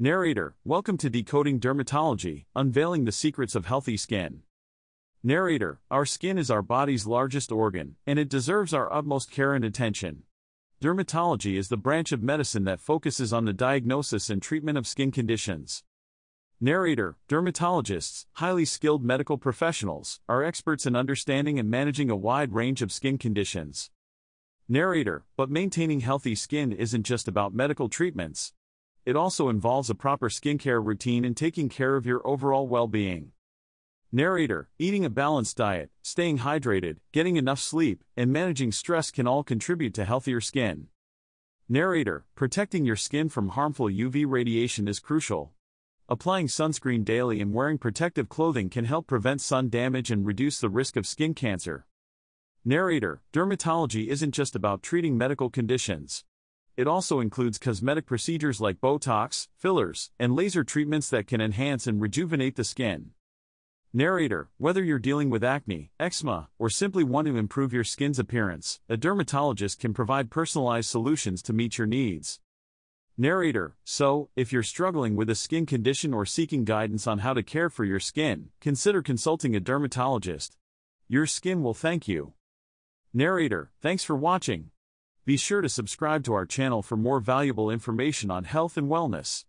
Narrator, welcome to Decoding Dermatology, unveiling the secrets of healthy skin. Narrator, our skin is our body's largest organ, and it deserves our utmost care and attention. Dermatology is the branch of medicine that focuses on the diagnosis and treatment of skin conditions. Narrator, dermatologists, highly skilled medical professionals, are experts in understanding and managing a wide range of skin conditions. Narrator, but maintaining healthy skin isn't just about medical treatments. It also involves a proper skincare routine and taking care of your overall well-being. Narrator, eating a balanced diet, staying hydrated, getting enough sleep, and managing stress can all contribute to healthier skin. Narrator, protecting your skin from harmful UV radiation is crucial. Applying sunscreen daily and wearing protective clothing can help prevent sun damage and reduce the risk of skin cancer. Narrator, dermatology isn't just about treating medical conditions. It also includes cosmetic procedures like Botox, fillers, and laser treatments that can enhance and rejuvenate the skin. Narrator, whether you're dealing with acne, eczema, or simply want to improve your skin's appearance, a dermatologist can provide personalized solutions to meet your needs. Narrator, so, if you're struggling with a skin condition or seeking guidance on how to care for your skin, consider consulting a dermatologist. Your skin will thank you. Narrator, thanks for watching. Be sure to subscribe to our channel for more valuable information on health and wellness.